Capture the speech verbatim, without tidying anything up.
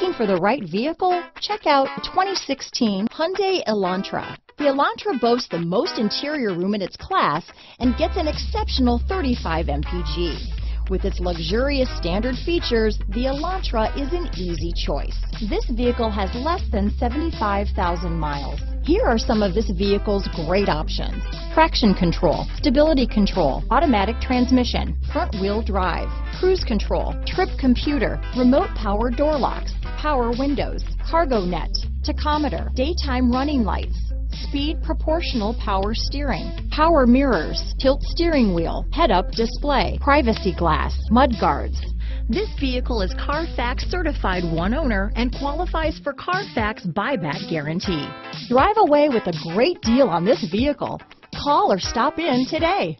Looking for the right vehicle? Check out twenty sixteen Hyundai Elantra. The Elantra boasts the most interior room in its class and gets an exceptional thirty-five M P G. With its luxurious standard features, the Elantra is an easy choice. This vehicle has less than seventy-five thousand miles. Here are some of this vehicle's great options: traction control, stability control, automatic transmission, front-wheel drive, cruise control, trip computer, remote power door locks, power windows, cargo net, tachometer, daytime running lights, speed proportional power steering, power mirrors, tilt steering wheel, head-up display, privacy glass, mud guards. This vehicle is Carfax certified one owner and qualifies for Carfax buyback guarantee. Drive away with a great deal on this vehicle. Call or stop in today.